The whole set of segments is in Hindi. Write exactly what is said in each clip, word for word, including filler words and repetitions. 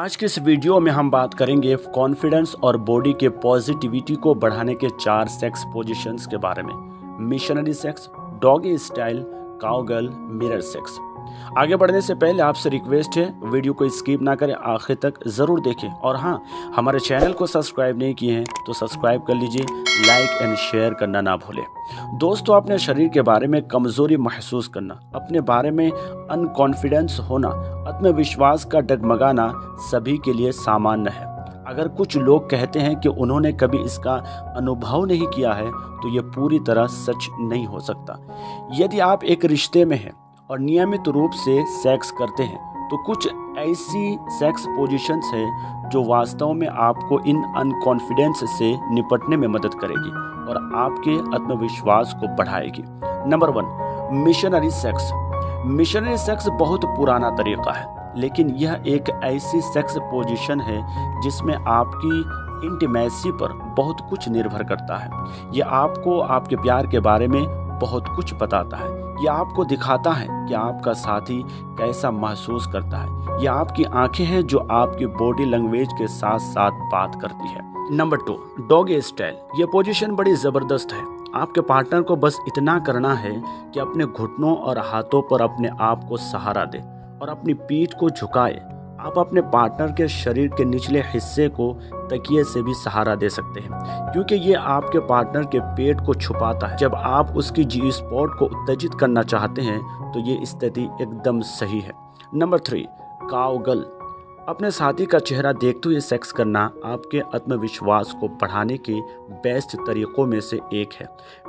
आज के इस वीडियो में हम बात करेंगे कॉन्फिडेंस और बॉडी के पॉजिटिविटी को बढ़ाने के चार सेक्स पोजीशंस के बारे में, missionary sex, doggy style, cowgirl, mirror sex. आगे बढ़ने से पहले आपसे रिक्वेस्ट है वीडियो को स्किप ना करें, आखिर तक ज़रूर देखें और हाँ, हमारे चैनल को सब्सक्राइब नहीं किए हैं तो सब्सक्राइब कर लीजिए, लाइक एंड शेयर करना ना भूलें। दोस्तों, अपने शरीर के बारे में कमज़ोरी महसूस करना, अपने बारे में अनकॉन्फिडेंस होना, आत्मविश्वास का डगमगाना सभी के लिए सामान्य है। अगर कुछ लोग कहते हैं कि उन्होंने कभी इसका अनुभव नहीं किया है तो ये पूरी तरह सच नहीं हो सकता। यदि आप एक रिश्ते में हैं और नियमित रूप से सेक्स करते हैं तो कुछ ऐसी सेक्स पोजीशंस हैं जो वास्तव में आपको इन अनकॉन्फिडेंस से निपटने में मदद करेगी और आपके आत्मविश्वास को बढ़ाएगी। Number one, missionary sex. Missionary sex बहुत पुराना तरीका है, लेकिन यह एक ऐसी सेक्स पोजीशन है जिसमें आपकी इंटीमेसी पर बहुत कुछ निर्भर करता है। यह आपको आपके प्यार के बारे में बहुत कुछ बताता है। यह आपको दिखाता है कि आपका साथी कैसा महसूस करता है। यह आपकी आंखें हैं जो आपकी बॉडी लैंग्वेज के साथ साथ बात करती है। Number two, doggy style. यह पोजीशन बड़ी ज़बरदस्त है। आपके पार्टनर को बस इतना करना है कि अपने घुटनों और हाथों पर अपने आप को सहारा दे और अपनी पीठ को झुकाए। आप अपने पार्टनर के शरीर के निचले हिस्से को तकिए से भी सहारा दे सकते हैं, क्योंकि ये आपके पार्टनर के पेट को छुपाता है। जब आप उसकी जी स्पॉट को उत्तेजित करना चाहते हैं तो ये स्थिति एकदम सही है। Number three, cowgirl. अपने साथी का चेहरा देखते हुए सेक्स करना आपके आत्मविश्वास को बढ़ाने के बेस्ट तरीकों में से एक है।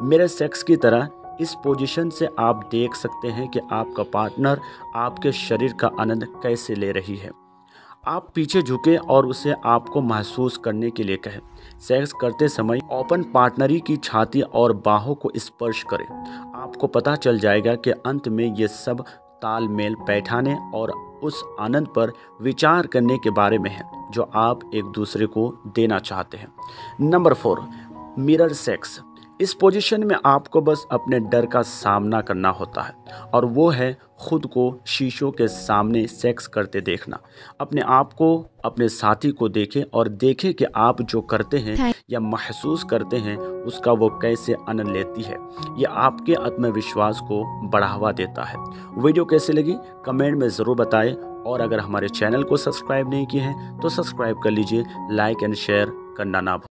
मिरर सेक्स की तरह इस पोजीशन से आप देख सकते हैं कि आपका पार्टनर आपके शरीर का आनंद कैसे ले रही है। आप पीछे झुकें और उसे आपको महसूस करने के लिए कहें। सेक्स करते समय ओपन पार्टनरी की छाती और बाहों को स्पर्श करें। आपको पता चल जाएगा कि अंत में ये सब तालमेल बैठाने और उस आनंद पर विचार करने के बारे में है जो आप एक दूसरे को देना चाहते हैं। Number four, mirror sex. इस पोजीशन में आपको बस अपने डर का सामना करना होता है, और वो है खुद को शीशों के सामने सेक्स करते देखना। अपने आप को, अपने साथी को देखें और देखें कि आप जो करते हैं या महसूस करते हैं उसका वो कैसे आनंद लेती है। ये आपके आत्मविश्वास को बढ़ावा देता है। वीडियो कैसे लगी कमेंट में ज़रूर बताएं, और अगर हमारे चैनल को सब्सक्राइब नहीं किए हैं तो सब्सक्राइब कर लीजिए, लाइक एंड शेयर करना ना भूलें।